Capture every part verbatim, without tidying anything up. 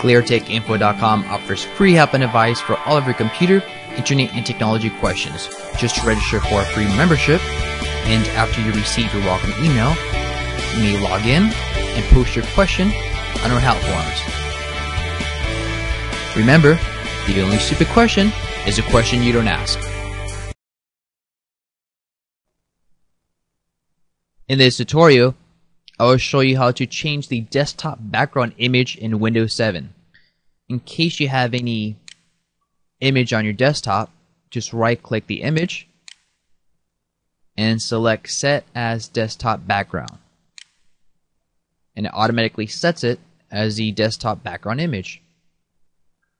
ClearTech Info dot com offers free help and advice for all of your computer, internet, and technology questions. Just register for a free membership, and after you receive your welcome email, you may log in and post your question on our help forums. Remember, the only stupid question is a question you don't ask. In this tutorial, I will show you how to change the desktop background image in Windows seven. In case you have any image on your desktop, just right-click the image and select Set as Desktop Background. And it automatically sets it as the desktop background image.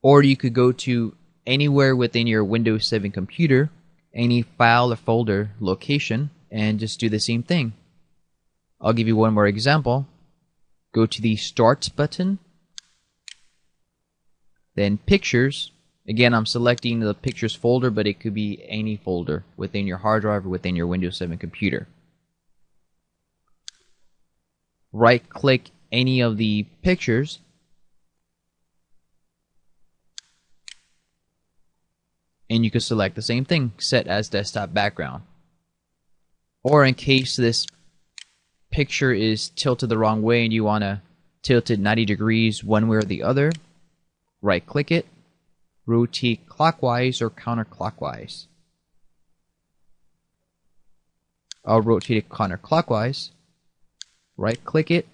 Or you could go to anywhere within your Windows seven computer, any file or folder location, and just do the same thing. I'll give you one more example. Go to the Start button, then Pictures. Again, I'm selecting the Pictures folder, but it could be any folder within your hard drive or within your Windows seven computer. Right-click any of the pictures, and you can select the same thing, Set as Desktop Background. Or in case this picture is tilted the wrong way and you want to tilt it ninety degrees one way or the other, right click it, rotate clockwise or counterclockwise. I'll rotate it counterclockwise, right click it,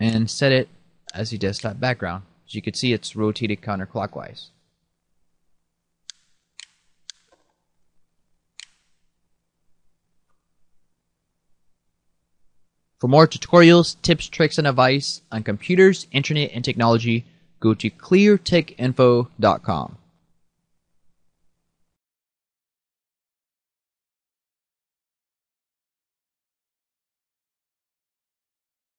and set it as a desktop background. As you can see, it's rotated counterclockwise. For more tutorials, tips, tricks, and advice on computers, internet, and technology, go to Clear Tech Info dot com.